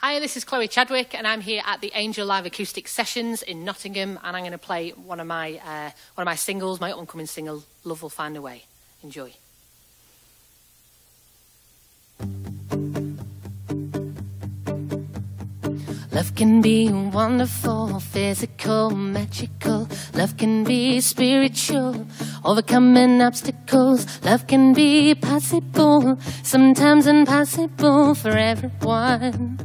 Hi, this is Chloe Chadwick, and I'm here at the Angel Live Acoustic Sessions in Nottingham, and I'm going to play one of my singles, my up-and-coming single, "Love Will Find A Way." Enjoy. Love can be wonderful, physical, magical. Love can be spiritual, overcoming obstacles. Love can be possible, sometimes impossible for everyone.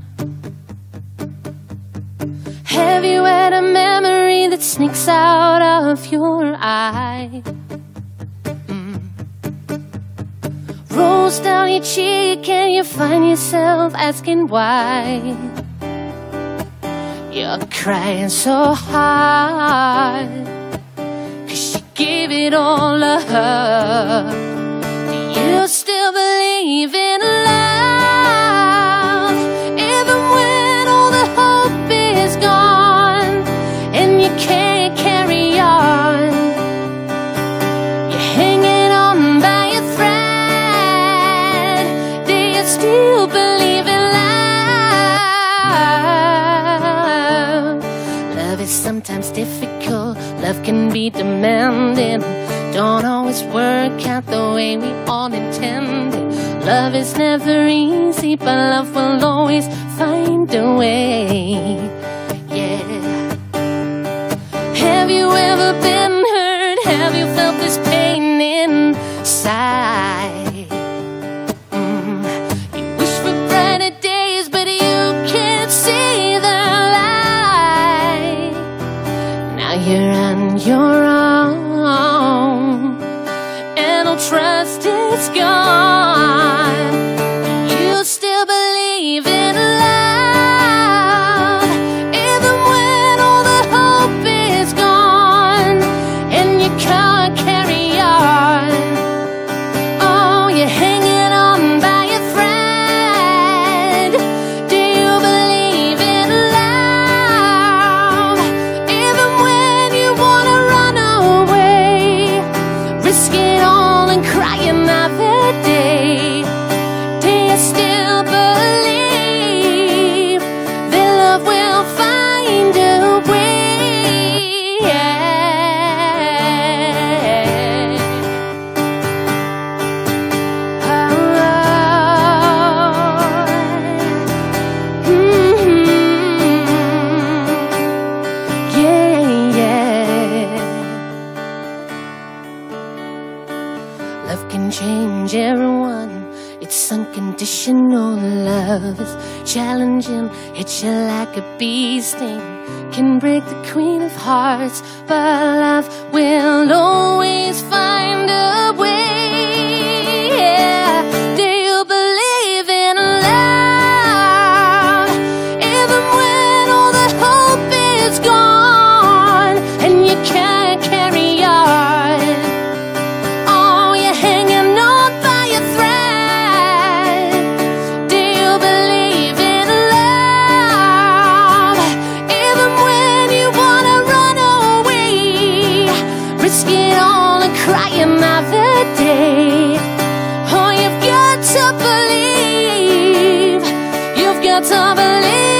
Have you had a memory that sneaks out of your eye? Rolls down your cheek and you find yourself asking why. You're crying so hard, 'cause you gave it all up. Do you still believe in love, even when all the hope is gone and you can't carry on? You're hanging on by a thread. Do you still believe in love? Love is sometimes difficult, love can be demanding. Don't always work out the way we all intended. Love is never easy, but love will always find a way. Yeah. Have you ever been hurt? Have you felt this pain inside? You wish for brighter days, but you can't see the you're on your own, and all trust is gone. You still believe in love, even when all the hope is gone and you can't carry on. Oh, you're hanging on by a thread. Do you believe in love, even when love can change everyone? It's unconditional. Love is challenging, hits you like a bee sting. Can break the queen of hearts, but love will always find a way. Yeah. Do you believe in love, even when all the hope is gone and you can't carry on? You've got to believe.